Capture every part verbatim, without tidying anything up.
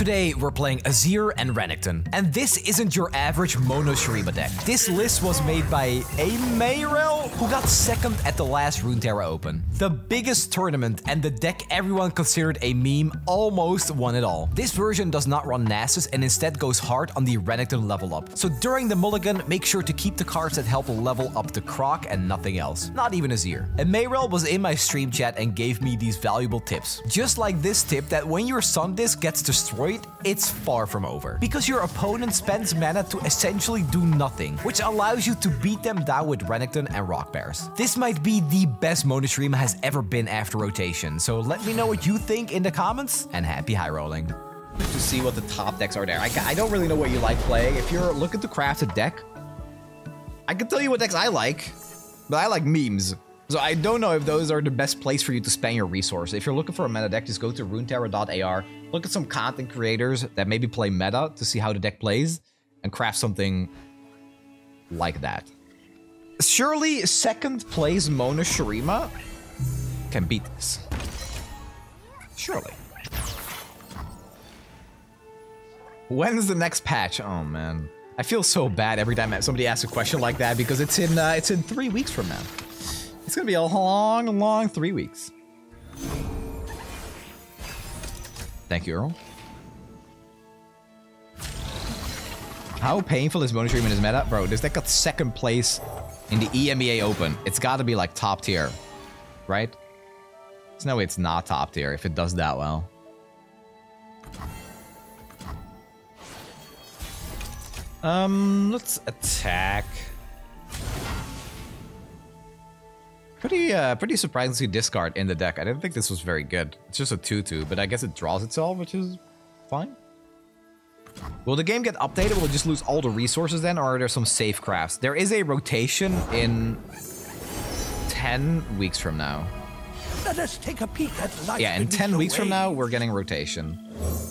Today we're playing Azir and Renekton. And this isn't your average Mono Shurima deck. This list was made by a Mayrel who got second at the last Runeterra Open. The biggest tournament and the deck everyone considered a meme almost won it all. This version does not run Nasus and instead goes hard on the Renekton level up. So during the mulligan, make sure to keep the cards that help level up the Croc and nothing else. Not even Azir. And Mayrel was in my stream chat and gave me these valuable tips. Just like this tip that when your Sun Disc gets destroyed, it's far from over. Because your opponent spends mana to essentially do nothing, which allows you to beat them down with Renekton and Rock Bears. This might be the best Mono Shurima has ever been after rotation, so let me know what you think in the comments, and happy high rolling. To see what the top decks are there. I, I don't really know what you like playing. If you're looking to craft a deck, I can tell you what decks I like, but I like memes. So I don't know if those are the best place for you to spend your resources. If you're looking for a meta deck, just go to runeterra dot A R, look at some content creators that maybe play meta to see how the deck plays, and craft something like that. Surely second place Mono Shurima can beat this. Surely. When's the next patch? Oh man, I feel so bad every time somebody asks a question like that because it's in uh, it's in three weeks from now. It's gonna be a long, long three weeks. Thank you, Earl. How painful is Mono Shurima in his meta? Bro, this deck got second place in the E M E A Open. It's gotta be like top tier, right? There's no way it's not top tier if it does that well. Um, let's attack. Pretty, uh, pretty surprising to see discard in the deck. I didn't think this was very good. It's just a two two, but I guess it draws itself, which is fine. Will the game get updated? Will it just lose all the resources then, or are there some safe crafts? There is a rotation in ten weeks from now. Let us take a peek at life. Yeah, in ten weeks from now, we're getting rotation.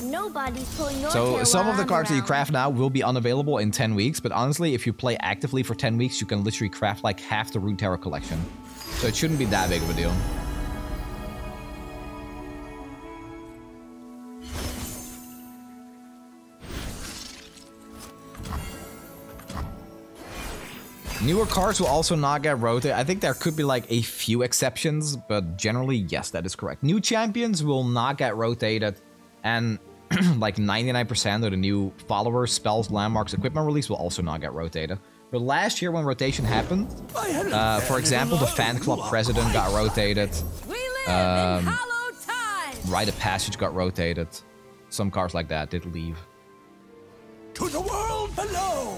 Nobody's pulling your so some of the cards that you craft now will be unavailable in ten weeks, but honestly, if you play actively for ten weeks, you can literally craft like half the Runeterra collection. So it shouldn't be that big of a deal. Newer cards will also not get rotated. I think there could be like a few exceptions, but generally, yes, that is correct. New champions will not get rotated, and like ninety-nine percent of the new followers, spells, landmarks, equipment release will also not get rotated. But last year when rotation happened, uh, for example, the fan club president got rotated. Um, Rite of Passage got rotated. Some cards like that did leave. To the world below.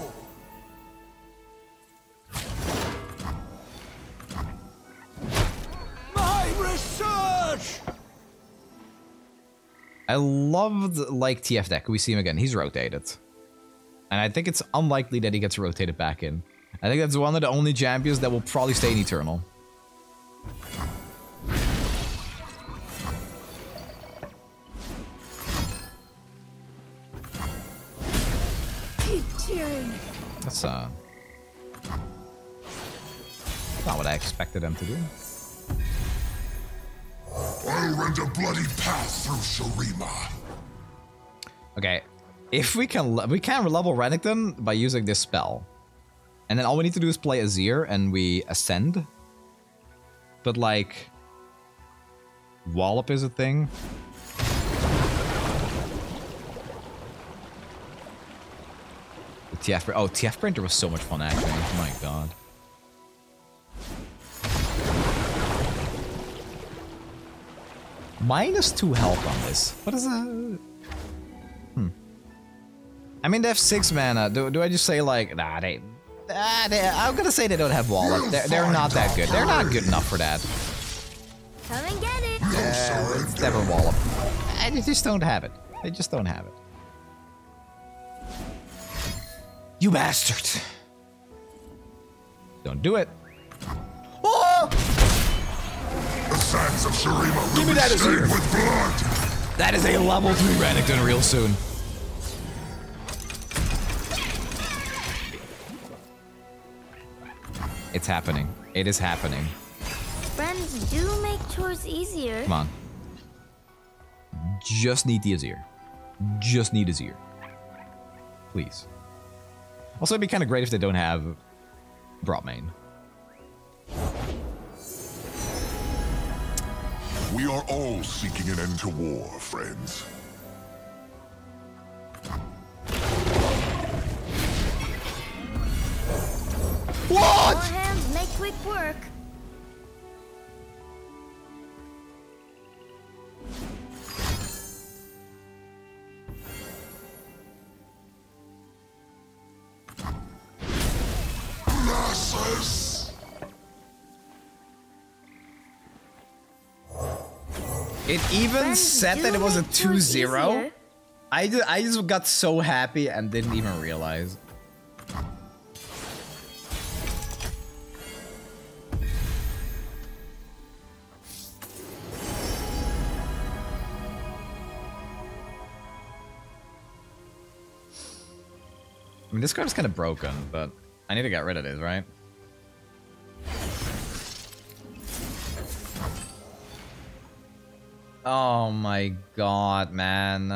Research! I loved like T F deck. We see him again. He's rotated. And I think it's unlikely that he gets rotated back in. I think that's one of the only champions that will probably stay in Eternal. Keep cheering. That's uh not what I expected them to do. I rend a bloody path through Shurima. Okay, if we can, we can level Renekton by using this spell, and then all we need to do is play Azir and we ascend. But like, Wallop is a thing. The T F, oh, T F printer was so much fun actually. My God. Minus two health on this. What is that? Hmm. I mean, they have six mana. Do, do I just say like, nah, they, ah, they... I'm gonna say they don't have Wallop. They're, they're not that good. They're not good enough for that. Come and get it. Uh, it's never Wallop. I just don't have it. They just don't have it. You bastard. Don't do it. Oh! The sands of Shurima will be stained with blood. That is a level three Renekton real soon. It's happening. It is happening. Friends do make chores easier. Come on. Just need the Azir. just need Azir. Please. Also, it'd be kind of great if they don't have Broadmane. We are all seeking an end to war, friends. What? Your hands make quick work. Nasus. It even when said that it was a two zero. I, I just got so happy and didn't even realize. I mean, this card's kind of broken, but I need to get rid of it, right? Oh my god, man.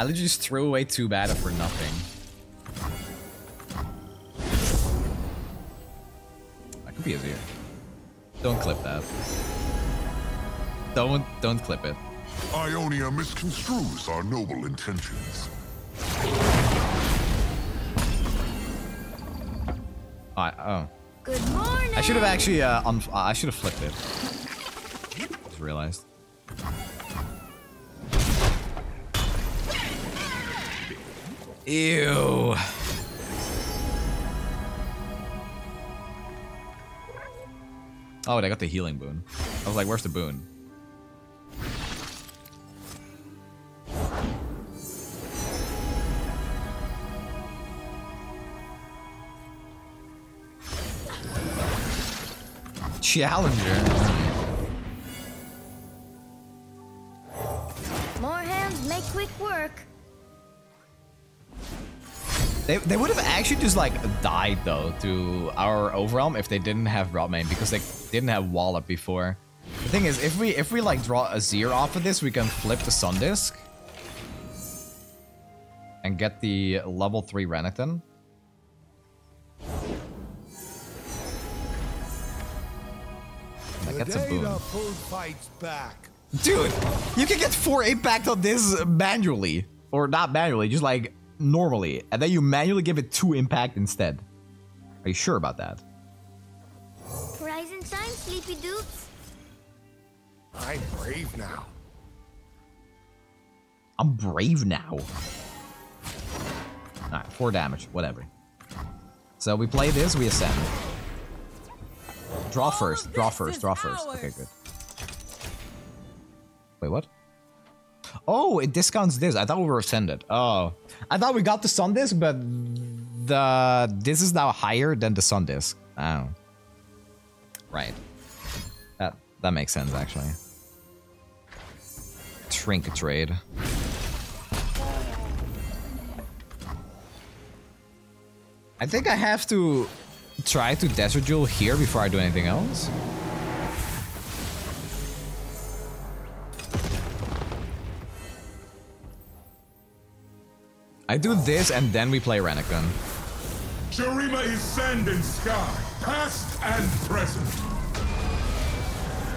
I literally just threw away two bad for nothing. That could be Azir. Don't clip that. Don't, don't clip it. Ionia misconstrues our noble intentions. I, oh. Good morning. I should have actually, uh, un I should have flipped it. Just realized. Ew. Oh, wait, I got the healing boon. I was like, where's the boon? Challenger. More hands make quick work. They, they would have actually just like died though to our overwhelm if they didn't have Rotmain, because they didn't have Wallop before. The thing is, if we if we like draw Azir off of this, we can flip the Sun Disc and get the level three Renekton. Like, that's a boom. Dude, you can get four impact on this manually. Or not manually, just like normally. And then you manually give it two impact instead. Are you sure about that? Horizon time, sleepy dudes. I'm brave now. I'm brave now. Alright, four damage, whatever. So we play this, we ascend. Draw first, draw first, draw first. Okay, good. Wait, what? Oh, it discounts this. I thought we were ascended. Oh. I thought we got the Sun Disc, but the this is now higher than the Sun Disc. Oh. Right. That that makes sense actually. Trinket Trade. I think I have to try to Desert Jewel here before I do anything else. I do this and then we play Renekton. Shurima is sand and sky, past and present.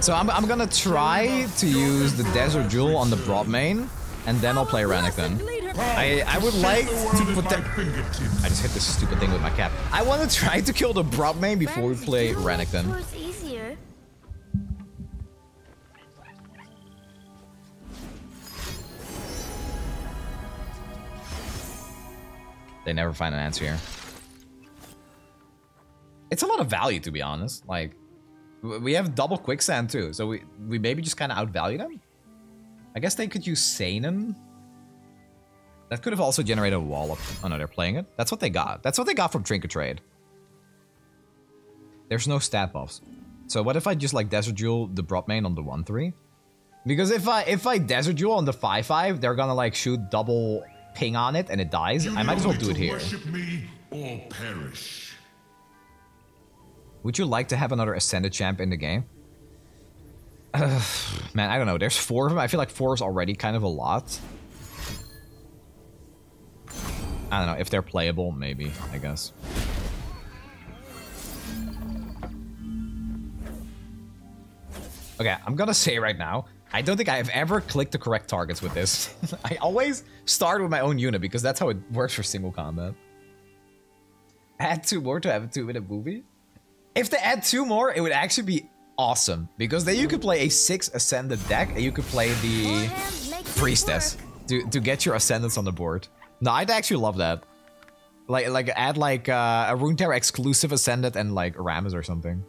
So I'm, I'm gonna try to use the Desert Jewel on the Broadmane and then I'll play Renekton. I, I would like to put that. I just hit this stupid thing with my cap. I want to try to kill the Broadmane before we play Renekton. They never find an answer here. It's a lot of value, to be honest. Like, we have double Quicksand too, so we we maybe just kind of outvalue them. I guess they could use Seinen. That could have also generated a Wallop. Oh no, they're playing it. That's what they got. That's what they got from Trinket Trade. There's no stat buffs. So what if I just like Desert Jewel the Broadmane on the one three? Because if I if I Desert Jewel on the five five, they're gonna like shoot double ping on it and it dies. You I might as well do it here. Me or perish. Would you like to have another Ascended champ in the game? Man, I don't know. There's four of them. I feel like four is already kind of a lot. I don't know, if they're playable, maybe, I guess. Okay, I'm gonna say right now, I don't think I have ever clicked the correct targets with this. I always start with my own unit because that's how it works for single combat. Add two more to have a two-minute movie? If they add two more, it would actually be awesome. Because then you could play a six Ascended deck and you could play the Priestess to, to get your Ascendants on the board. No, I'd actually love that. Like, like add like uh, a Runeterra exclusive Ascended and like Rammus or something.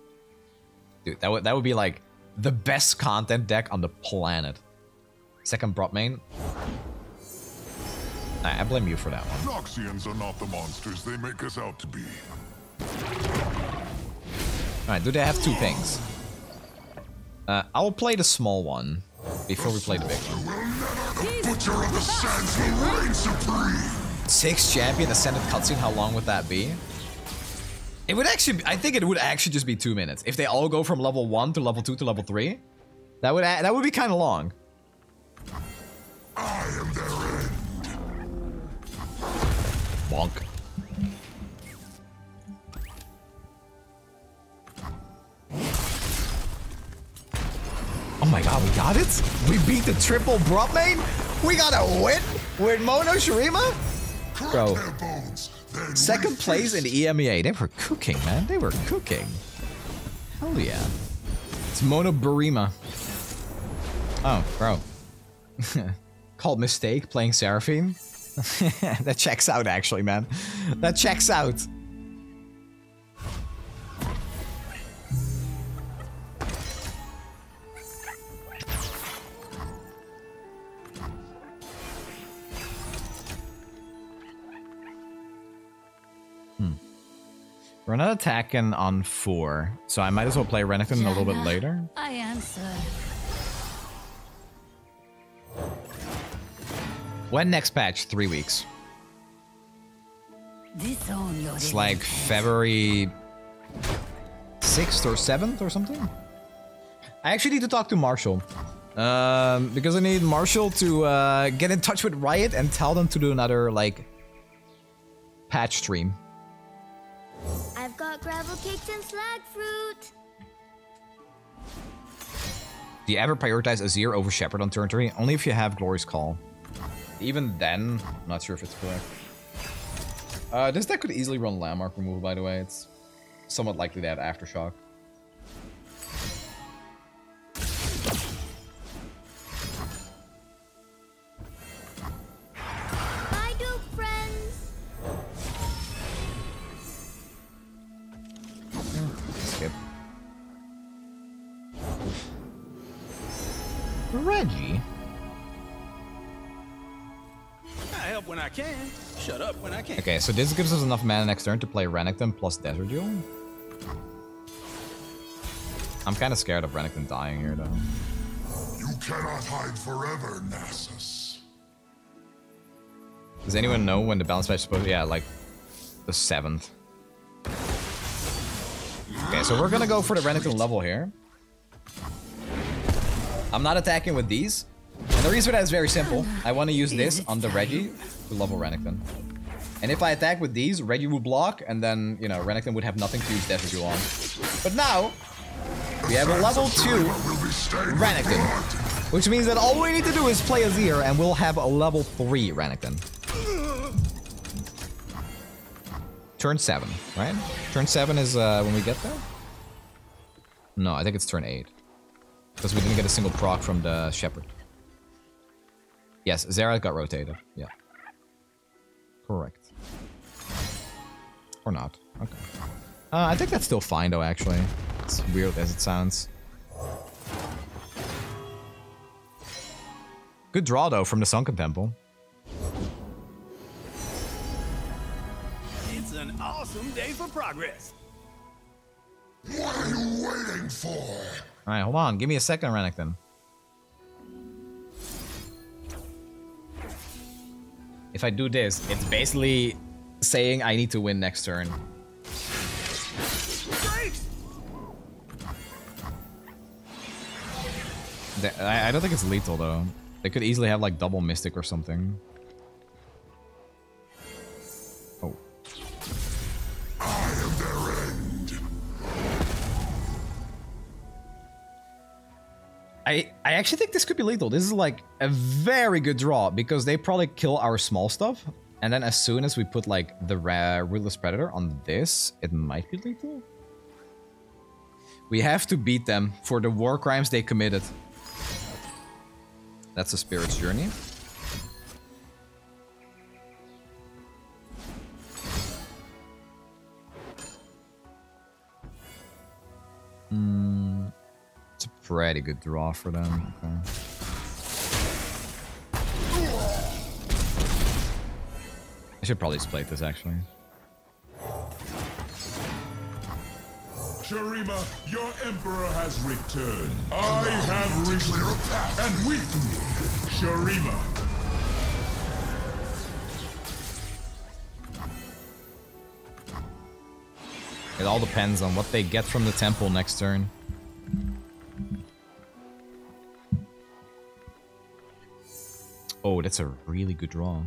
Dude, that would that would be like the best content deck on the planet. Second Broadmane. Nah, I blame you for that one. Noxians are not the monsters they make us out to be. Alright, do they have two things? Uh, I'll play the small one before we play the big one. Six champion Ascended cutscene, how long would that be? It would actually be, I think it would actually just be two minutes. If they all go from level one to level two to level three, that would that would be kind of long. I am their end. Bonk. Oh my god, we got it? We beat the triple Broadmane? We got a win with Mono Shurima? Bro, second place in the E M E A. They were cooking, man. They were cooking. Hell yeah. It's Mono Shurima. Oh, bro. Called mistake playing Seraphine. That checks out, actually, man. That checks out. We're not attacking on four, so I might as well play Renekton a little bit later. I answer. When next patch? Three weeks. It's like February sixth or seventh or something. I actually need to talk to Marshall. Um, because I need Marshall to uh, get in touch with Riot and tell them to do another, like, patch stream. I've got gravel cakes and slag fruit. Do you ever prioritize Azir over Shepherd on turn three? Only if you have Glory's Call. Even then, I'm not sure if it's correct. Uh, this deck could easily run landmark removal, by the way. It's somewhat likely to have Aftershock. Reggie. I help when I can. Shut up when I can. Okay, so this gives us enough mana next turn to play Renekton plus Desert Duel. I'm kind of scared of Renekton dying here, though. You cannot hide forever, Nasus. Does anyone know when the balance match is supposed to be? Yeah, like the seventh. Okay, so we're gonna go for the Renekton level here. I'm not attacking with these, and the reason for that is very simple. I want to use this on the Reggie to level Renekton. And if I attack with these, Reggie would block, and then, you know, Renekton would have nothing to use Desert Jewel on. But now, we have a level two Renekton, which means that all we need to do is play Azir, and we'll have a level three Renekton. Turn seven, right? Turn seven is uh, when we get there? No, I think it's turn eight. Because we didn't get a single proc from the Shepherd. Yes, Xerath got rotated. Yeah. Correct. Or not. Okay. Uh, I think that's still fine, though, actually. It's weird as it sounds. Good draw, though, from the Sunken Temple. It's an awesome day for progress. What are you waiting for? Alright, hold on. Give me a second, Renekton. If I do this, it's basically saying I need to win next turn. I don't think it's lethal, though. They could easily have, like, double Mystic or something. I actually think this could be lethal. This is like a very good draw because they probably kill our small stuff. And then as soon as we put like the Ruthless Predator on this, it might be lethal. We have to beat them for the war crimes they committed. That's a Spirit's Journey. Hmm. It's a pretty good draw for them. Okay. I should probably split this actually. Shurima, your emperor has returned. I have returned, and with me, Shurima. It all depends on what they get from the temple next turn. Oh, that's a really good draw.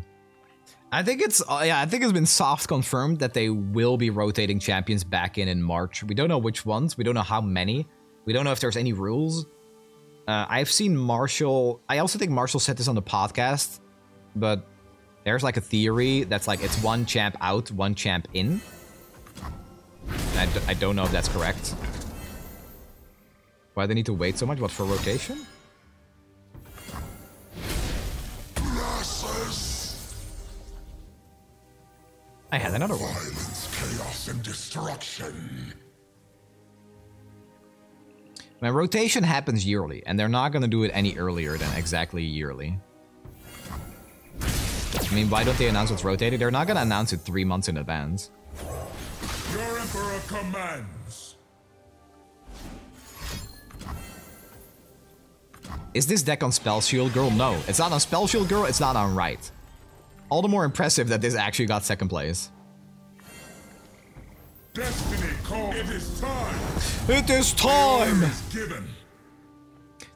I think it's uh, yeah. I think it's been soft confirmed that they will be rotating champions back in in March. We don't know which ones. We don't know how many. We don't know if there's any rules. Uh, I've seen Marshall. I also think Marshall said this on the podcast, but there's like a theory that's like it's one champ out, one champ in. And I, d I don't know if that's correct. Why do they need to wait so much? What for rotation? I had another one. Violence, chaos, and destruction. My rotation happens yearly, and they're not going to do it any earlier than exactly yearly. I mean, why don't they announce what's rotated? They're not going to announce it three months in advance. Your emperor commands. Is this deck on Spell Shield Girl? No, it's not on Spell Shield Girl. It's not on Right. All the more impressive that this actually got second place. Destiny calls. It is time. It is time.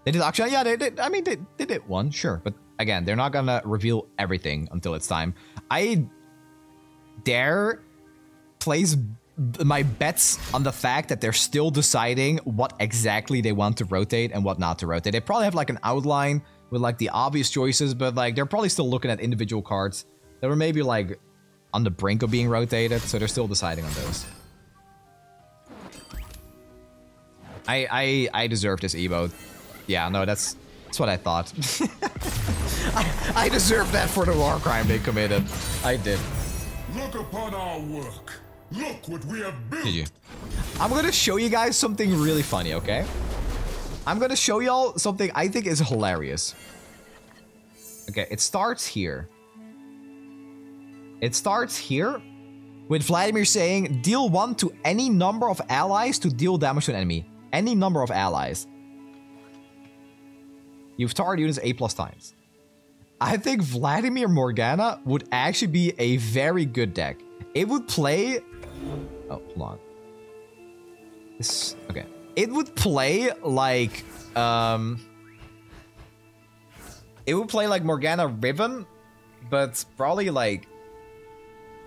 They did actually, yeah, they did. I mean, they, they did one, sure, but again, they're not gonna reveal everything until it's time. I dare place my bets on the fact that they're still deciding what exactly they want to rotate and what not to rotate. They probably have like an outline with like the obvious choices, but like they're probably still looking at individual cards that were maybe like on the brink of being rotated, so they're still deciding on those. I I I deserve this emote. Yeah, no, that's that's what I thought. I, I deserve that for the war crime they committed. I did. Look upon our work. Look what we have built. Did you? I'm gonna show you guys something really funny, okay? I'm gonna show y'all something I think is hilarious. Okay, it starts here. It starts here with Vladimir saying, deal one to any number of allies to deal damage to an enemy. Any number of allies. You've targeted units eight plus times. I think Vladimir Morgana would actually be a very good deck. It would play... Oh, hold on. This... Okay. It would play like, um, it would play like Morgana Ribbon, but probably like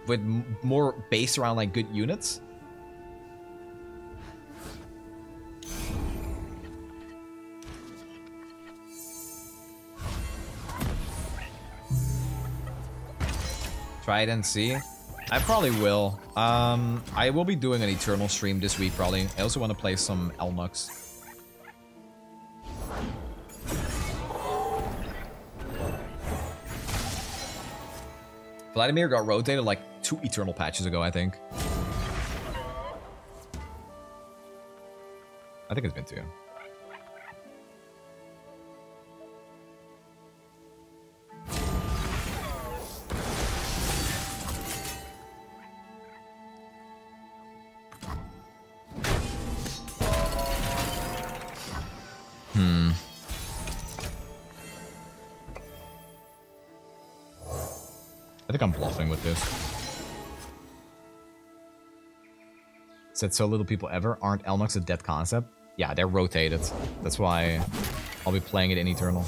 with more base around like good units. Try it and see. I probably will. Um, I will be doing an Eternal stream this week, probably. I also want to play some Elmux. Vladimir got rotated like two Eternal patches ago, I think. I think it's been two. Hmm. I think I'm bluffing with this. Said so little people ever. Aren't Elmux a dead concept? Yeah, they're rotated. That's why I'll be playing it in Eternal.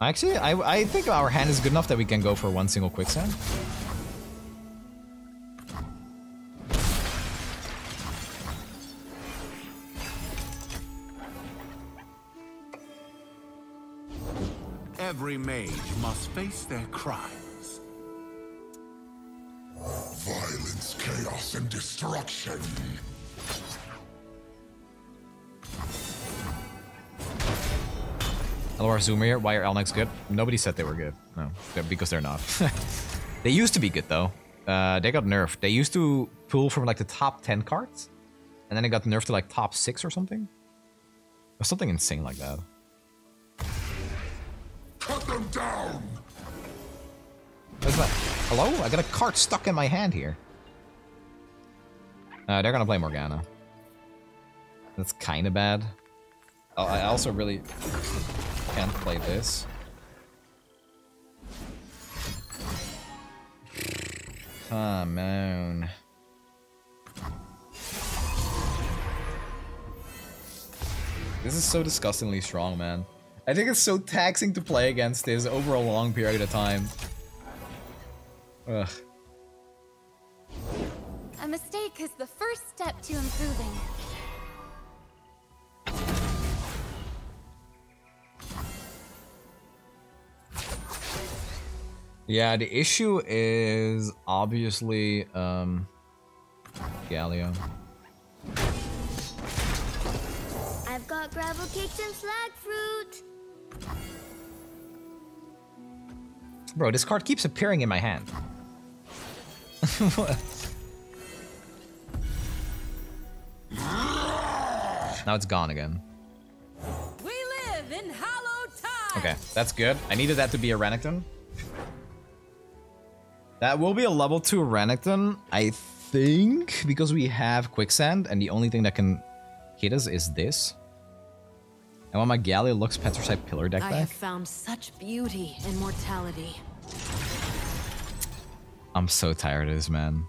Actually, I, I think our hand is good enough that we can go for one single Quicksand. Every mage must face their crimes. Violence, chaos, and destruction. L R Zoomer here. Why are Elmux good? Nobody said they were good. No, they're, because they're not. They used to be good though. Uh, they got nerfed. They used to pull from like the top ten cards, and then it got nerfed to like top six or something. Or something insane like that. Cut them down. What's that? Hello? I got a card stuck in my hand here. Uh, they're gonna play Morgana. That's kind of bad. Oh, I also really can't play this. Come on. This is so disgustingly strong, man. I think it's so taxing to play against this over a long period of time. Ugh. A mistake is the first step to improving. Yeah, the issue is obviously um, Galio. I've got gravel cakes and slag fruit. Bro, this card keeps appearing in my hand. What? Now it's gone again. We live in hollow time. Okay, that's good. I needed that to be a Renekton. That will be a level two Renekton, I think, because we have Quicksand, and the only thing that can hit us is this. And when my Galio looks Petricide Pillar deck back. I have found such beauty in mortality. I'm so tired of this, man.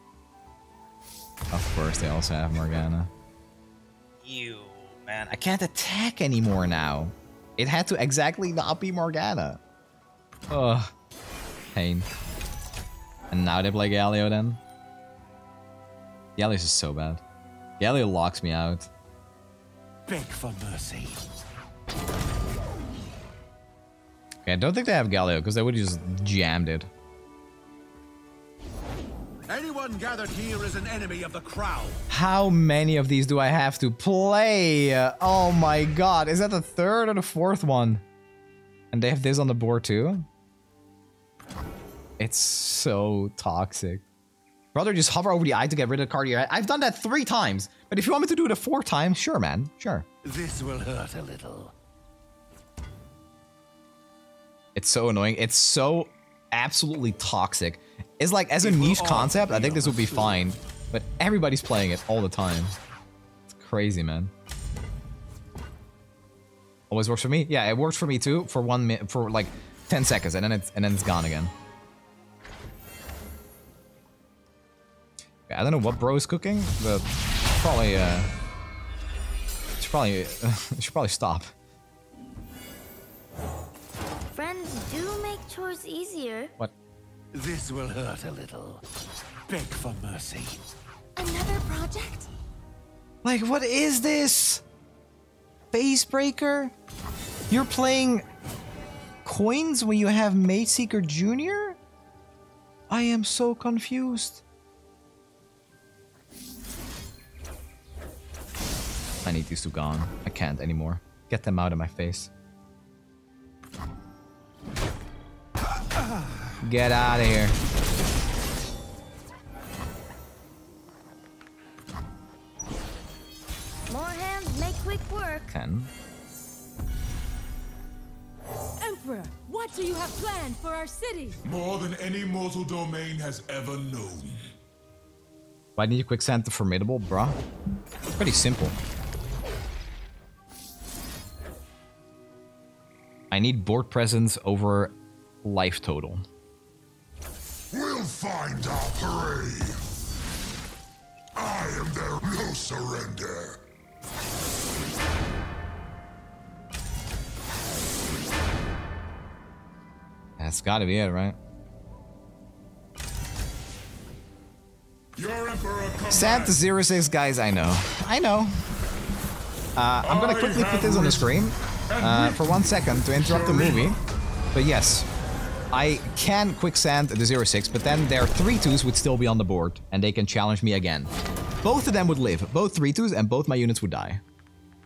Of course, they also have Morgana. Ew, man. I can't attack anymore now. It had to exactly not be Morgana. Ugh. Pain. And now they play Galio then. Galio's just so bad. Galio locks me out. Beg for mercy. Okay, I don't think they have Galio, because they would have just jammed it. Anyone gathered here is an enemy of the crowd. How many of these do I have to play? Oh my god, is that the third or the fourth one? And they have this on the board too? It's so toxic. Brother, just hover over the eye to get rid of the card. I've done that three times, but if you want me to do it a four times, sure, man, sure. This will hurt a little. It's so annoying. It's so absolutely toxic. It's like, as a niche concept, I think this would be fine, but everybody's playing it all the time. It's crazy, man. Always works for me. Yeah, it works for me too for one minute, for like ten seconds, and then it's and then it's gone again. I don't know what bro is cooking, but probably uh, should probably should probably stop. Friends do make chores easier. What? This will hurt a little. Beg for mercy. Another project? Like, what is this? Facebreaker? You're playing coins when you have Mageseeker Junior? I am so confused. I need these two gone. I can't anymore. Get them out of my face. Get out of here. More hands make quick work. Ten. Emperor, what do you have planned for our city? More than any mortal domain has ever known. Why didn't you Quicksand the Formidable, bruh? It's pretty simple. I need board presence over life total. We'll find our prey. I am there, no surrender. That's gotta be it, right? Your Emperor comes. Sad to zero six, guys, I know. I know. Uh, I'm gonna quickly put this on the screen. Uh, for one second to interrupt the movie, But yes, I can quicksand the zero six, but then their three twos would still be on the board, and they can challenge me again. Both of them would live, both three twos, and both my units would die.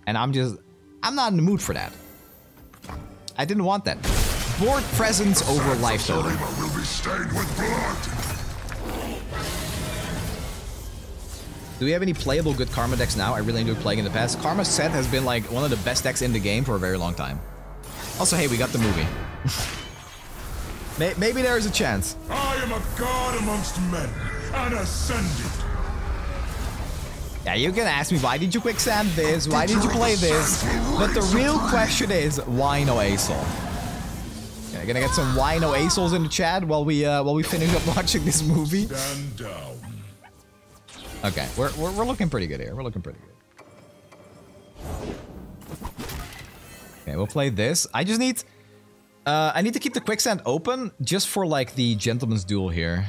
And I'm just, I'm not in the mood for that. I didn't want that. Board presence over life total. Will be stained with blood. Do we have any playable good Karma decks now? I really enjoyed playing in the past. Karma set has been like one of the best decks in the game for a very long time. Also, hey, we got the movie. Maybe there is a chance. I am a god amongst men, an ascended. Yeah, you can ask me, why did you quicksand this? Why did you play this? But the real question is, why no A S O L? Okay, gonna get some why no A S O Ls in the chat while we uh, while we finish up watching this movie. Stand down. Okay, we're, we're we're looking pretty good here. We're looking pretty good. Okay, we'll play this. I just need. Uh, I need to keep the quicksand open just for like the gentleman's duel here.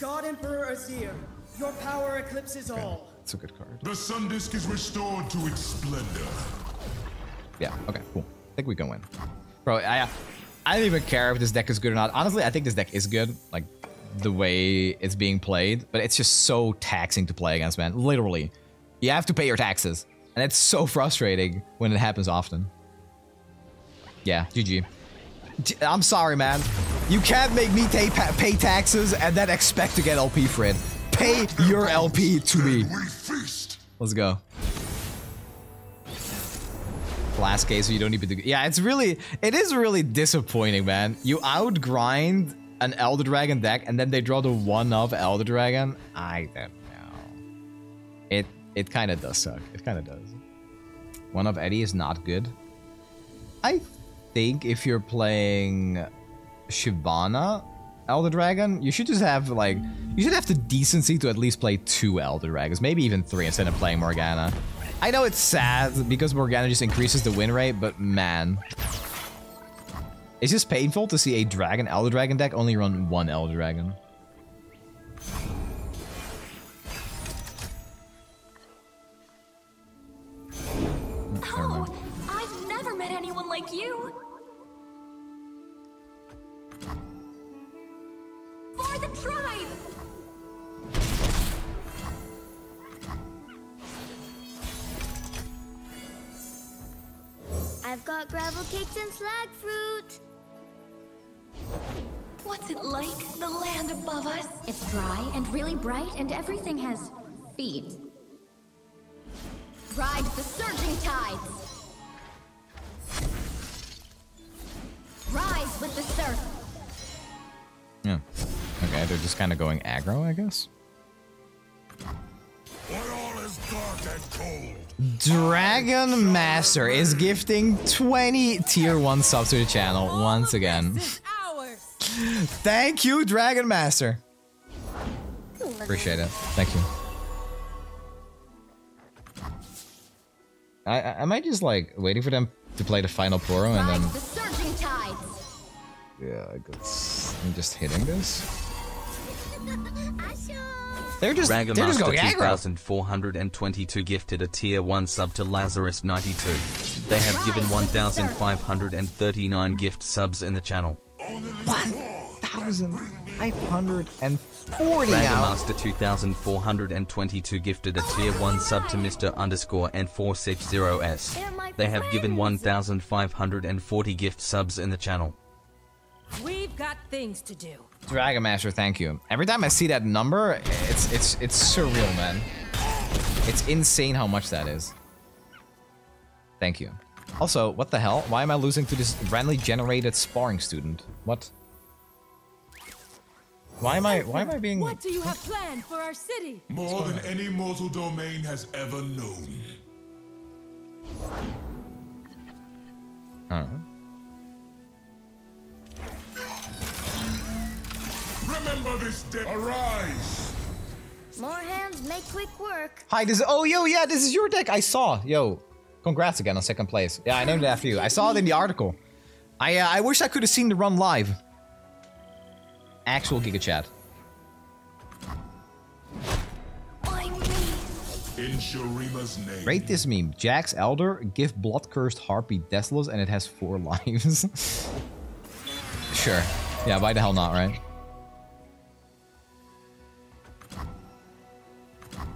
God Emperor Azir, your power eclipses okay. all. That's a good card. The Sun Disc is restored to its splendor. Yeah. Okay. Cool. I think we can win, bro. I I don't even care if this deck is good or not. Honestly, I think this deck is good. Like the way it's being played, but it's just so taxing to play against, man. Literally, you have to pay your taxes, and it's so frustrating when it happens often. Yeah, G G. I'm sorry, man. You can't make me pay taxes and then expect to get L P for it. Pay your L P to me. Let's go. Last case, you don't even do. Yeah, it's really, it is really disappointing, man. You outgrind an Elder Dragon deck and then they draw the one-of Elder Dragon. I don't know. It it kind of does suck. It kind of does. One-of Eddie is not good. I think if you're playing Shyvana Elder Dragon, you should just have like, you should have the decency to at least play two Elder Dragons, maybe even three instead of playing Morgana. I know it's sad because Morgana just increases the win rate, but man. It's just painful to see a Dragon Elder Dragon deck only run one Elder Dragon. Never mind. Anyone like you for the tribe. I've got gravel cakes and slag fruit. What's it like, the land above us? It's dry and really bright, and everything has feet. Ride the surging tides. Rise with the surf. Yeah. Okay, they're just kind of going aggro, I guess. What all is dark and cold? Dragon Master is gifting twenty tier one subs to the channel once again. Thank you, Dragon Master. Appreciate it. Thank you. I, I am I just like waiting for them to play the final Poro and then. Yeah, I guess I'm just hitting this. They're just Ragamaster, they're just going aggro. two thousand four hundred twenty-two gifted a tier one sub to Lazarus ninety-two. They have given one thousand five hundred thirty-nine gift subs in the channel. one thousand five hundred forty now. Ragamaster two thousand four hundred twenty-two gifted a tier one sub to Mister Underscore and four six zero S. They have given one thousand five hundred forty gift subs in the channel. We've got things to do. Dragon Master, thank you. Every time I see that number, it's it's it's surreal, man. It's insane how much that is. Thank you. Also, what the hell? Why am I losing to this randomly generated sparring student? What? Why am I why am I being What do you have planned for our city? More than any mortal domain has ever known. Huh. Remember this day. Arise. More hands make quick work. Hi, this is, oh yo, yeah, this is your deck. I saw. Yo, congrats again on second place. Yeah, I know that for you. I saw it in the article. I uh, I wish I could have seen the run live. Actual Giga Chat. In Shurima's name. Rate this meme. Jack's Elder, give blood-cursed harpy deathless, and it has four lives. Sure. Yeah, why the hell not, right?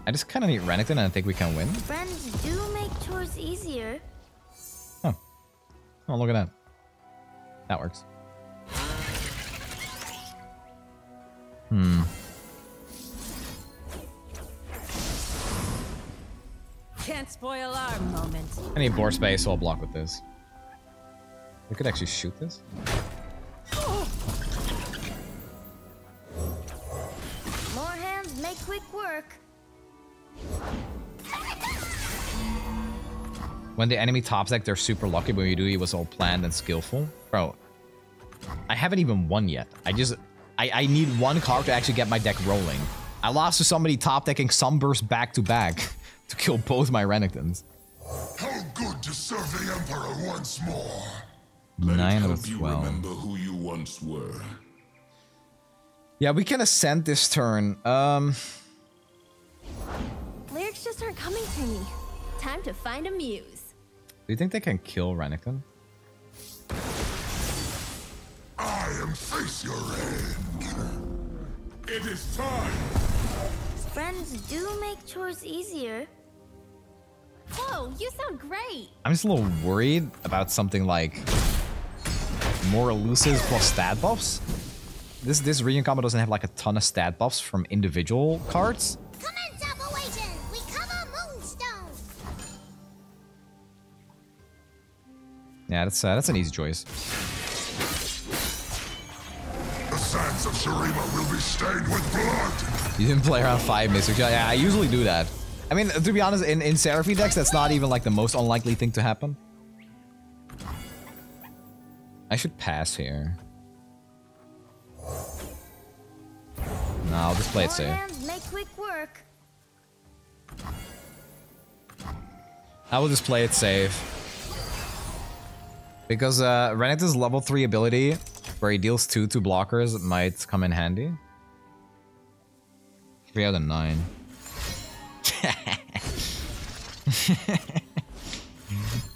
I just kind of need Renekton, and I think we can win. Friends do make chores easier. Oh. Oh, look at that. That works. Hmm. Can't spoil our moment. I need more space, so I'll block with this. We could actually shoot this. More hands make quick work. When the enemy top deck, they're super lucky. When you do, it was all planned and skillful. Bro, I haven't even won yet. I just... I, I need one card to actually get my deck rolling. I lost to somebody top-decking Sunburst back-to-back to, -back to kill both my Renektons. How good to serve the Emperor once more. Let Nine it help you twelve. Remember who you once were. Yeah, we can ascend this turn. Um... Lyrics just aren't coming to me. Time to find a muse. Do you think they can kill Renekton? I am face your end. It is time. Friends do make chores easier. Whoa, you sound great. I'm just a little worried about something like more elusive plus stat buffs. This this region combo doesn't have like a ton of stat buffs from individual cards. Commence operation. We cover Moonstone. Yeah, that's uh, that's an easy choice. Sands of Shurima will be stained with blood. You didn't play around five mystics. Yeah, I usually do that. I mean, to be honest, in, in Seraphine decks, that's not even like the most unlikely thing to happen. I should pass here. No, I'll just play it safe. I will just play it safe. Because uh, Renekton's level three ability, where he deals two to blockers, might come in handy. Three out of nine.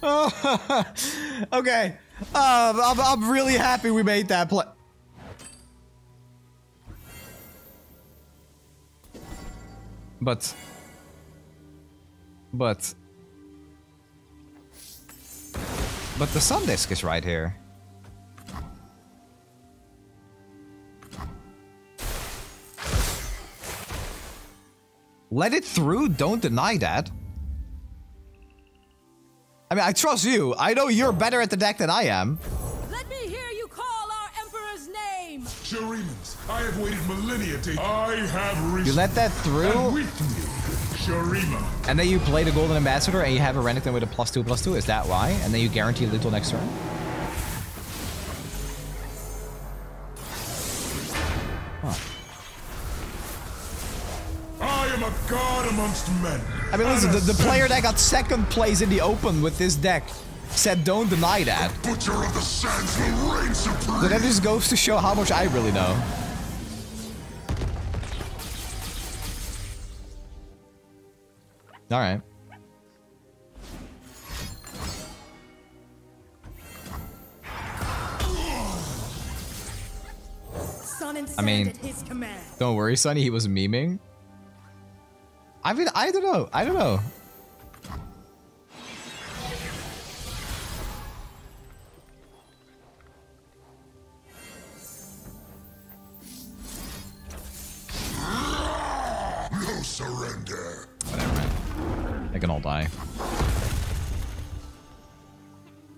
Oh, okay, uh, I'm, I'm really happy we made that play. But, but, but the Sun Disc is right here. Let it through, don't deny that. I mean, I trust you. I know you're better at the deck than I am. Let me hear you call our Emperor's name. Shurimans, I have waited millennia to... I have risen. You let that through? And with me, Shurima. And then you play the Golden Ambassador and you have a Renekton with a plus two, plus two. Is that why? And then you guarantee lethal next turn? God amongst men. I mean, listen, the, the player that got second place in the Open with this deck said don't deny that. The Butcher of the Sands will reign supreme. So that just goes to show how much I really know. Alright. I mean, don't worry, Sonny, he was memeing. I mean, I don't know. I don't know. No surrender. Whatever. They can all die.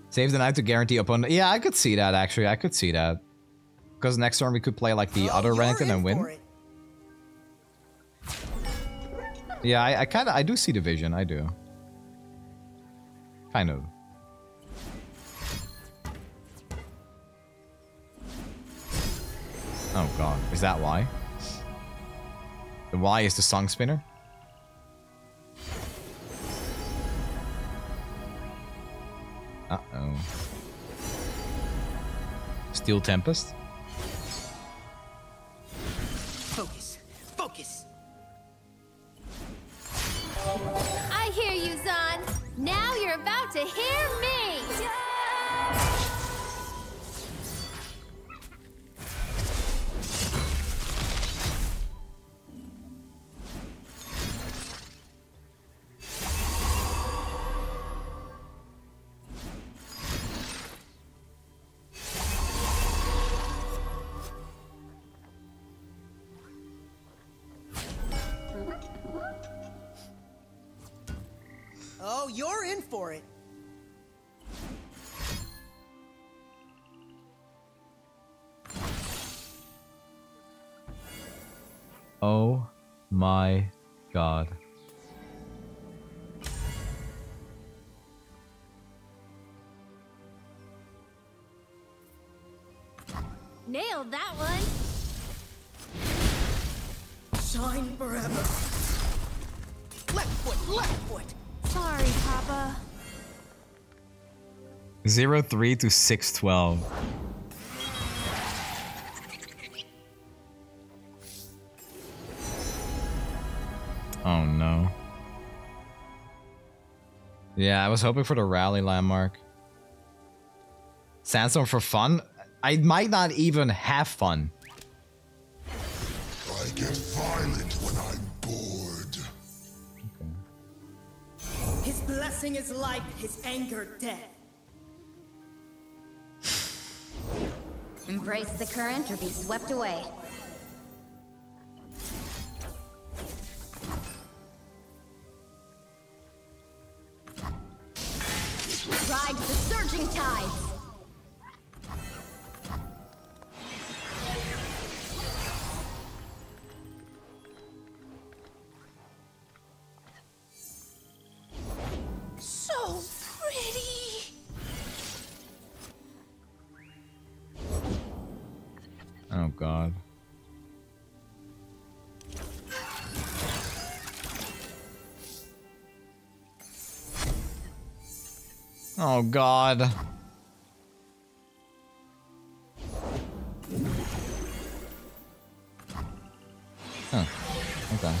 Save the knife to guarantee opponent. Yeah, I could see that, actually. I could see that. Because next turn we could play like the oh, other Renekton and win. It. Yeah, I, I kind of, I do see the vision, I do. Kind of. Oh god, is that why? The why is the song spinner? Uh-oh. Steel Tempest? Focus. Focus. Oh. for it. Oh my god. Nailed that one. Shine forever. Left foot, left foot. Sorry, Papa. Zero three to six twelve. Oh no. Yeah, I was hoping for the rally landmark. Sandstorm for fun? I might not even have fun. I get violent when I'm bored. Okay. His blessing is life, his anger death. Embrace the current or be swept away. Ride the surging tides. So pretty. Oh God. Oh God. Huh. Okay.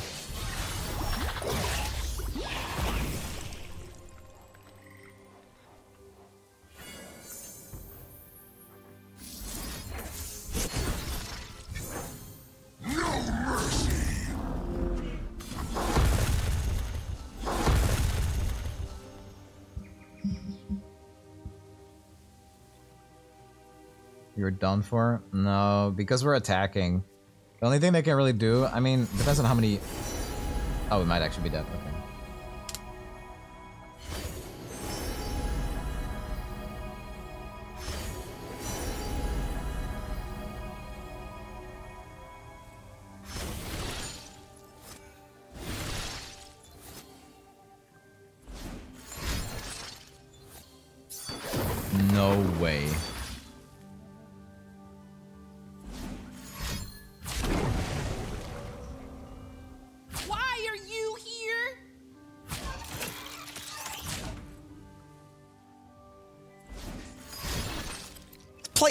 You're done for? No, because we're attacking. The only thing they can really do, I mean, depends on how many... Oh, it might actually be dead. Okay.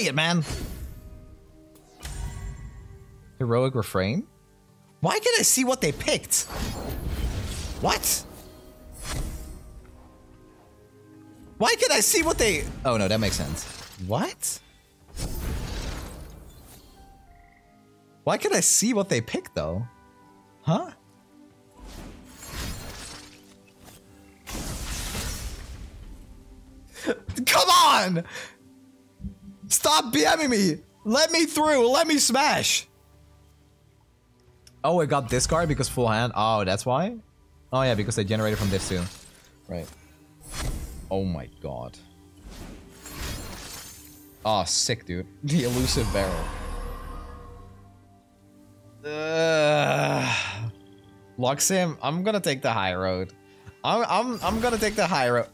It, man. Heroic refrain? Why can't I see what they picked? What? Why can't I see what they... Oh no, that makes sense. What? Why can't I see what they picked though? Huh? Come on! Stop BMing me! Let me through! Let me smash! Oh, it got discard because full hand? Oh, that's why? Oh yeah, because they generated from this too. Right. Oh my god. Oh, sick, dude. The elusive barrel. Uh, Luxim, I'm gonna take the high road. I'm, I'm, I'm gonna take the high road.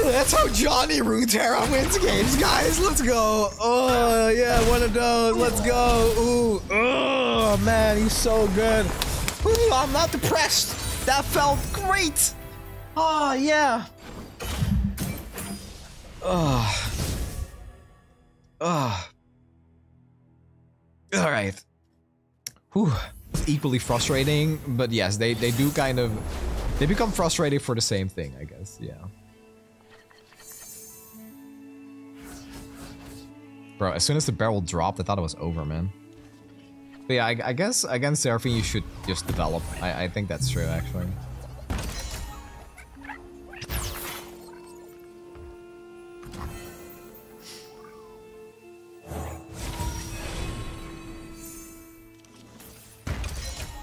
That's how Johnny Runeterra wins games, guys. Let's go. Oh, yeah, one of those. Let's go. Ooh. Oh, man, he's so good. Ooh, I'm not depressed. That felt great. Oh, yeah. Oh. Oh. All right. Whew. Equally frustrating, but yes, they, they do kind of... They become frustrated for the same thing, I guess. Yeah. Bro, as soon as the barrel dropped, I thought it was over, man. But yeah, I, I guess against Seraphine, you should just develop. I, I think that's true, actually.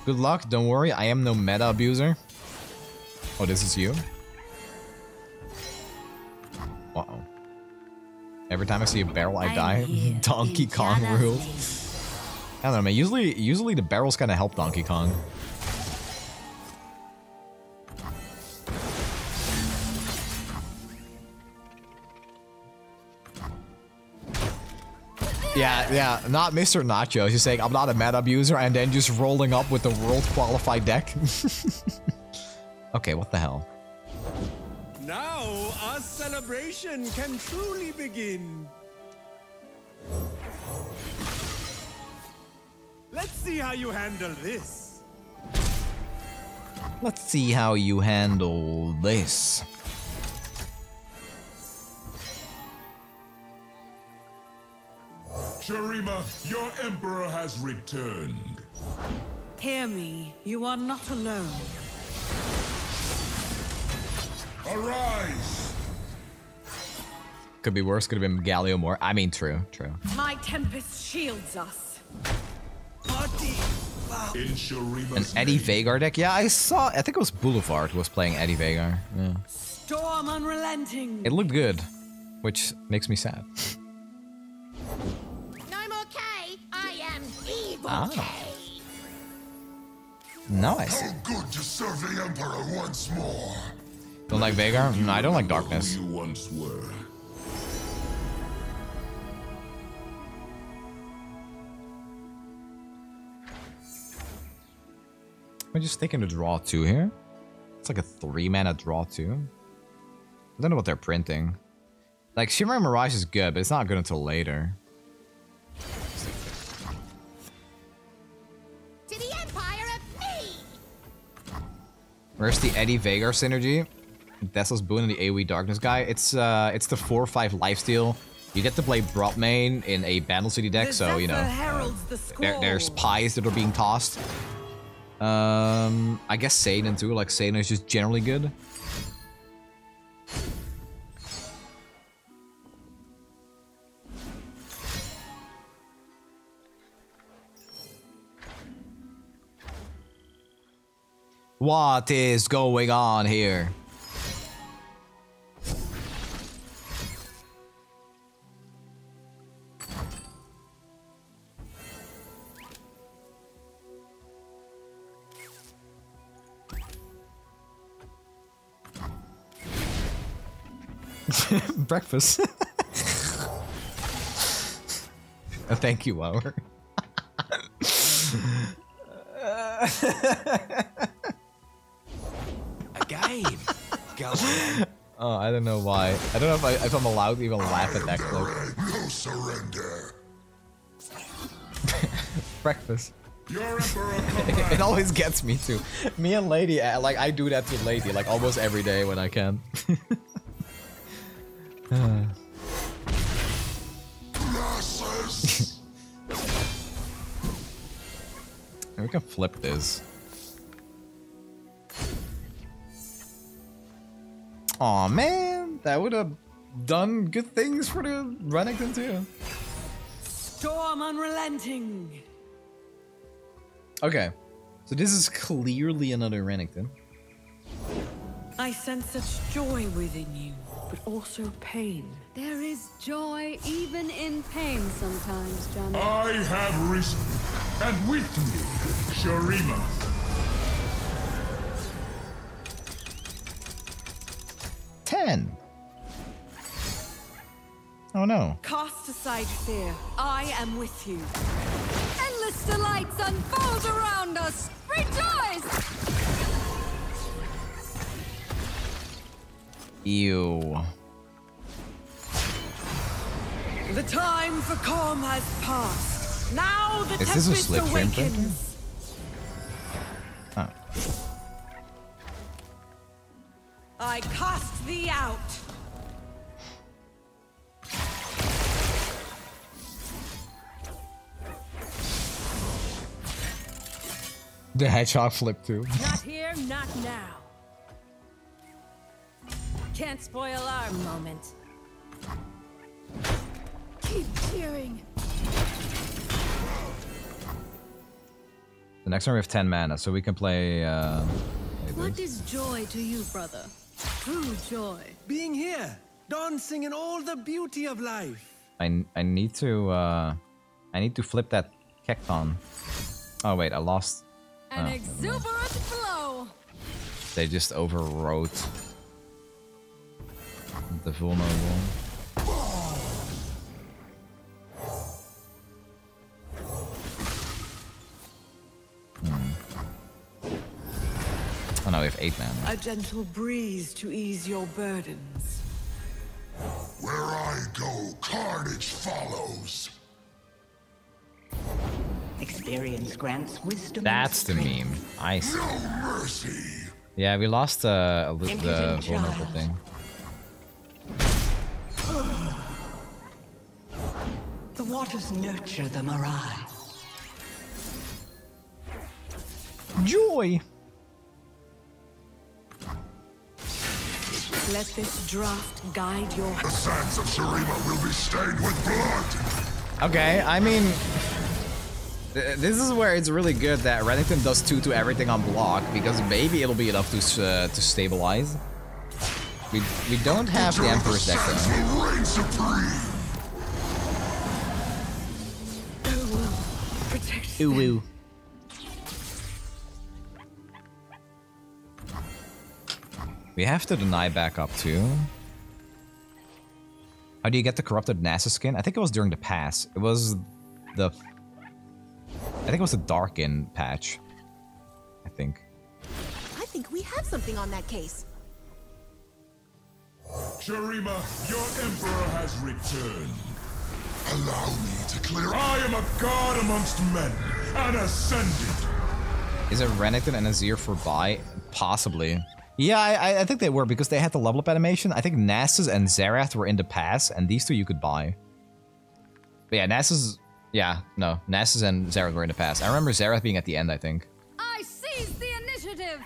Good luck, don't worry, I am no meta abuser. Oh, this is you? Uh-oh. Every time I see a barrel, I die. Donkey Kong rules. I don't know, man. Usually, usually the barrels kind of help Donkey Kong. Yeah, yeah, not Mister Nacho. He's saying, I'm not a meta abuser, and then just rolling up with the world qualified deck. Okay, what the hell? Now our celebration can truly begin. Let's see how you handle this. Let's see how you handle this. Shurima, your emperor has returned. Hear me, you are not alone. Arise! Could be worse, could have been Galio more. I mean, true, true. My tempest shields us. In Shurima's An Eddie Vaygar deck? Yeah, I saw, I think it was Boulevard was playing Eddie Vaygar. Yeah. Storm unrelenting. It looked good, which makes me sad. Ah. Nice. How good to serve the Emperor once more. Don't like Vaygar? No, I don't like darkness. You once were. I'm just taking the draw two here. It's like a three mana draw two. I don't know what they're printing. Like Shimmer and Mirage is good, but it's not good until later. Where's the Eddie Vaygar synergy? Dessel's Boon and the AoE Darkness guy. It's uh, it's the four five lifesteal. You get to play Broadmane in a Battle City deck, so, you know, uh, there, there's pies that are being tossed. Um, I guess Satan too, like Satan is just generally good. What is going on here? Breakfast. Oh, thank you, Wower. Oh, I don't know why. I don't know if, I, if I'm allowed to even laugh at that clip. No surrender. Breakfast. Your it, it always gets me too. Me and Lady, like I do that to Lady, like almost every day when I can. uh. We can flip this. Aw, man, that would have done good things for the Renekton too. Storm unrelenting. Okay, so this is clearly another Renekton. I sense such joy within you, but also pain. There is joy even in pain sometimes, John. I have risen, and with me, Shurima. ten. Oh no. Cast aside fear. I am with you. Endless delights unfold around us. Rejoice! Ew. The time for calm has passed. Now the Is tempest this a slip awakens. Huh. I cast thee out. The hedgehog flipped too. Not here, not now. Can't spoil our moment. Keep cheering. And next turn we have ten mana, so we can play. Uh, what is joy to you, brother? True joy. Being here, dancing in all the beauty of life. I I need to uh, I need to flip that Kekton. Oh wait, I lost. An oh, exuberant flow. They just overwrote the vulnerable. Oh no, we have eight mana. A gentle breeze to ease your burdens. Where I go, carnage follows. Experience grants wisdom. That's the meme. I see. No mercy. Yeah, we lost uh, a the uh, vulnerable thing. The waters nurture the mirage. Joy. Let this draft guide your... The sands of Shurima will be stained with blood! Okay, I mean... Th this is where it's really good that Renekton does two to everything on block, because maybe it'll be enough to uh, to stabilize. We, we don't have the, the Emperor's deck though. Ooh woo. We have to deny backup too. How do you get the corrupted Nasus skin? I think it was during the pass. It was the... I think it was the Darken patch. I think. I think we have something on that case. Shurima, your Emperor has returned. Allow me to clear... I am a god amongst men, an Ascended. Is it Renekton and Azir for buy? Possibly. Yeah, I, I think they were, because they had the level up animation. I think Nasus and Xerath were in the pass, and these two you could buy. But yeah, Nasus... Yeah, no. Nasus and Xerath were in the pass. I remember Xerath being at the end, I think. I seized the initiative!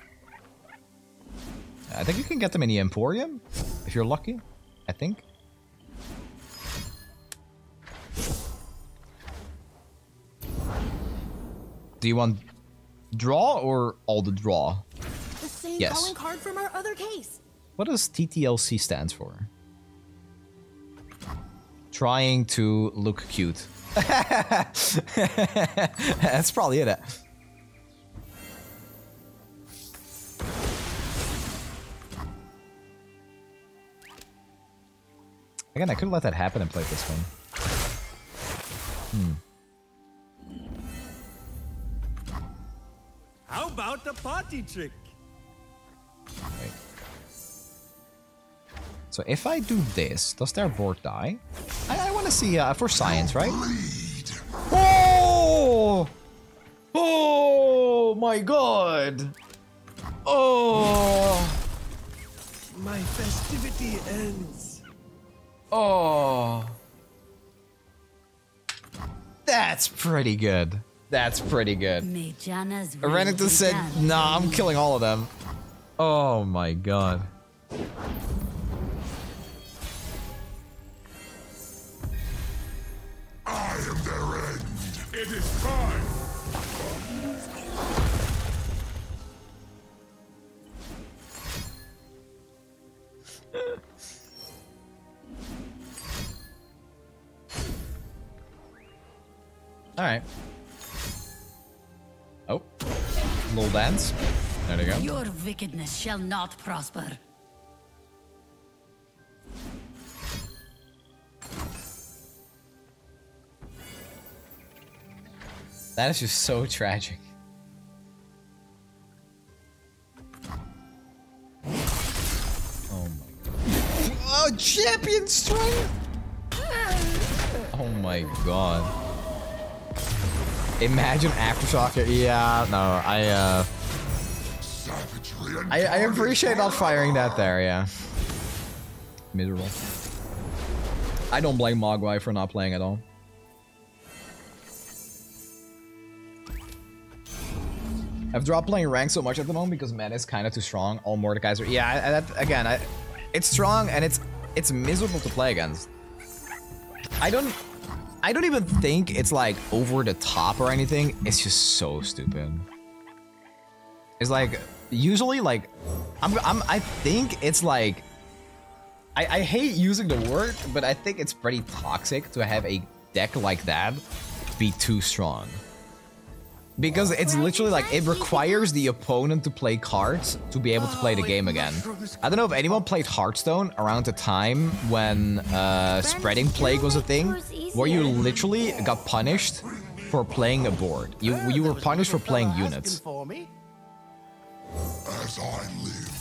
I think you can get them in the Emporium, if you're lucky. I think. Do you want draw or all the draw? Yes. Calling card from our other case. What does T T L C stands for? Trying to look cute. That's probably it. Again, I could let that happen and play this one. Hmm. How about the party trick? Wait. So if I do this, does their board die? I, I want to see uh, for science, right? Oh! Oh my god! Oh! My festivity ends. Oh! That's pretty good. That's pretty good. Renekton said, "Nah, I'm killing all of them." Oh my god. I am their end. It is time. All right. Oh, little dance. There we go. Your wickedness shall not prosper. That is just so tragic. Oh my god. Oh, champion strength! Oh my god. Imagine Aftershock. Yeah, no, I, uh... I, I appreciate not firing that there, yeah. Miserable. I don't blame Mogwai for not playing at all. I've dropped playing ranked so much at the moment because meta is kind of too strong. All Mordekaiser. Yeah, I, I, that, again, I, it's strong and it's it's miserable to play against. I don't, I don't even think it's like over the top or anything. It's just so stupid. It's like usually like I'm I'm I think it's like I I hate using the word, but I think it's pretty toxic to have a deck like that be too strong. Because it's literally like it requires the opponent to play cards to be able to play the game again. I don't know if anyone played Hearthstone around the time when uh, spreading plague was a thing, where you literally got punished for playing a board. You you were punished for playing units. And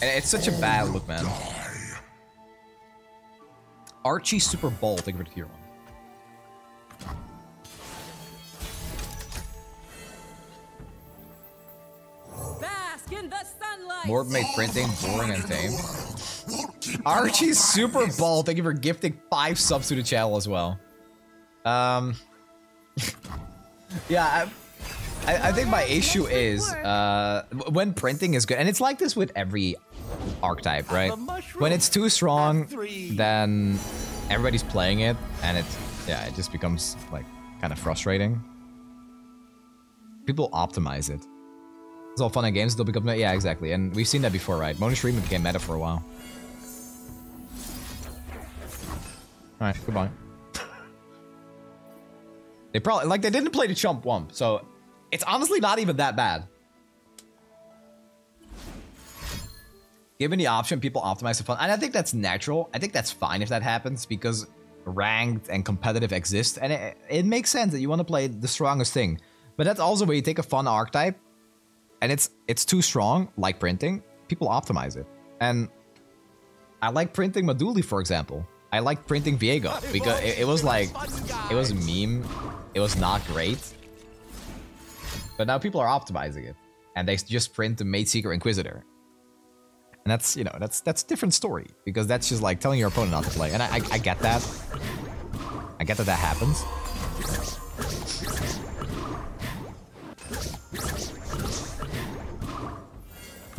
it's such a bad look, man. Archie Super Bowl, take it to tier one. In the sunlight. Morb made printing boring and tame. Archie Super Bowl, thank you for gifting five subs to the channel as well. Um, yeah, I, I, I think my issue is uh, when printing is good, and it's like this with every archetype, right? When it's too strong, then everybody's playing it, and it, yeah, it just becomes like kind of frustrating. People optimize it. It's all fun and games, they'll become meta. Yeah, exactly. And we've seen that before, right? Mono Shurima became meta for a while. Alright, goodbye. They probably, like, they didn't play the Chump Wump, so it's honestly not even that bad. Given the option, people optimize the fun. And I think that's natural. I think that's fine if that happens, because ranked and competitive exist. And it, it makes sense that you want to play the strongest thing. But that's also where you take a fun archetype, and it's it's too strong, like printing, people optimize it. And I like printing Maduli, for example. I like printing Vaygar because it, it was like, it was a meme, it was not great. But now people are optimizing it. And they just print the Maidseeker Inquisitor. And that's, you know, that's that's a different story. Because that's just like telling your opponent not to play. And I, I, I get that. I get that that happens.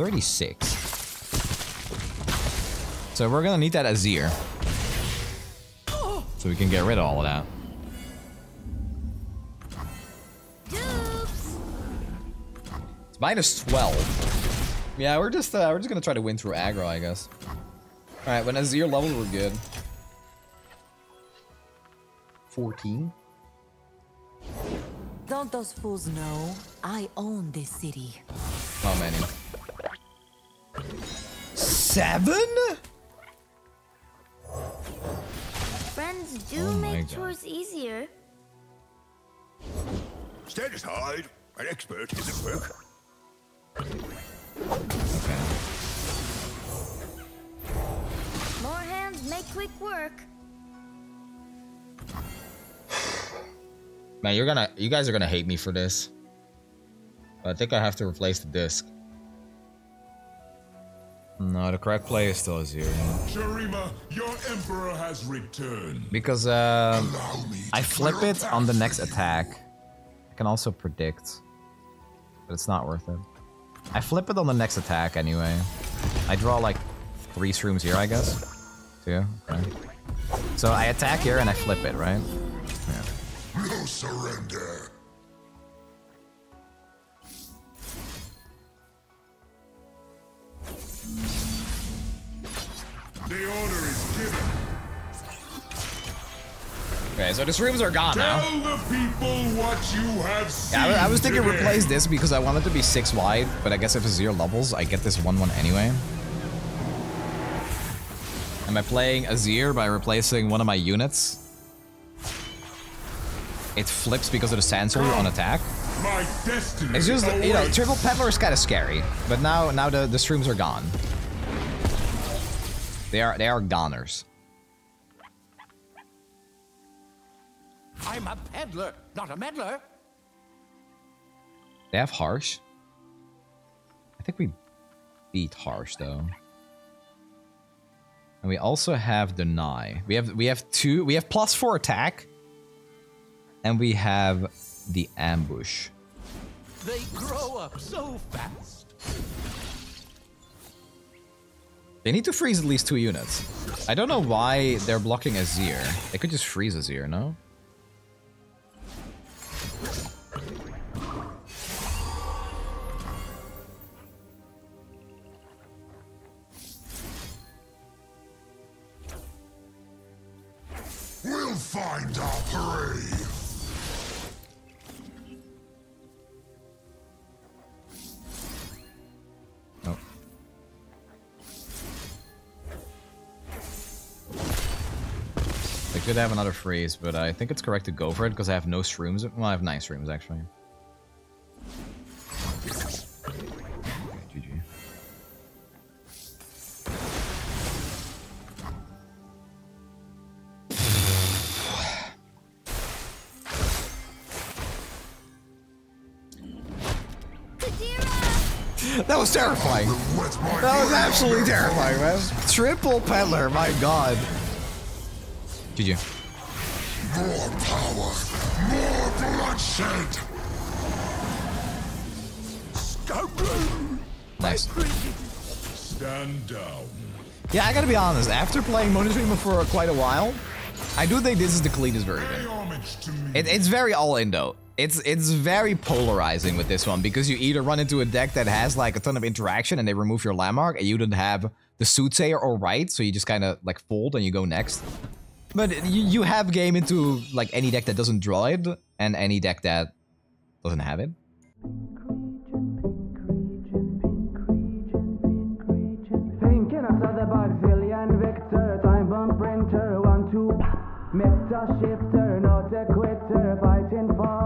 thirty-six. So we're gonna need that Azir. So we can get rid of all of that. Oops. It's minus twelve. Yeah, we're just uh, we're just gonna try to win through aggro, I guess. Alright, when Azir levels, we're good. fourteen. Don't those fools know? I own this city. How many? Seven? Friends do oh make God. Chores easier. Stand aside. An expert is at work. Okay. More hands make quick work. Man, you're gonna, you guys are gonna hate me for this. But I think I have to replace the disc. No, the correct play is still Azir. Shurima, your emperor has returned. Because uh, I flip it on the next attack. I can also predict, but it's not worth it. I flip it on the next attack anyway. I draw like three shrooms here, I guess. Two. Okay. So I attack here and I flip it, right? Yeah. No surrender. The order is given. Okay, so the shrooms are gone now. Tell the people what you have seen. Yeah, I was thinking today. Replace this because I wanted to be six wide, but I guess if it's zero levels, I get this one one anyway. Am I playing Azir by replacing one of my units? It flips because of the sensor on attack. My destiny it's just, awaits. You know, triple pepper is kind of scary, but now now the, the shrooms are gone. They are they are goners. I'm a peddler, not a meddler. They have harsh. I think we beat harsh though. And we also have deny. We have we have two we have plus four attack. And we have the ambush. They grow up so fast. They need to freeze at least two units. I don't know why they're blocking Azir. They could just freeze Azir, no? We'll find our prey. Could have another freeze, but I think it's correct to go for it because I have no shrooms. Well, I have nine shrooms actually. Okay, G G. That was terrifying. That was absolutely terrifying, man. Triple peddler, my god. G G. More power, more bloodshed. Nice. Stand down. Yeah, I gotta be honest. After playing Mono Shurima for quite a while, I do think this is the cleanest version. It, it's very all-in though. It's it's very polarizing with this one because you either run into a deck that has like a ton of interaction and they remove your landmark, and you don't have the Soothsayer or Right, so you just kind of like fold and you go next. But you, you have game into, like, any deck that doesn't draw it, and any deck that doesn't have it. Thinking outside the box, Zillion Victor, time bomb printer, one, two, meta shifter, not a quitter, fighting for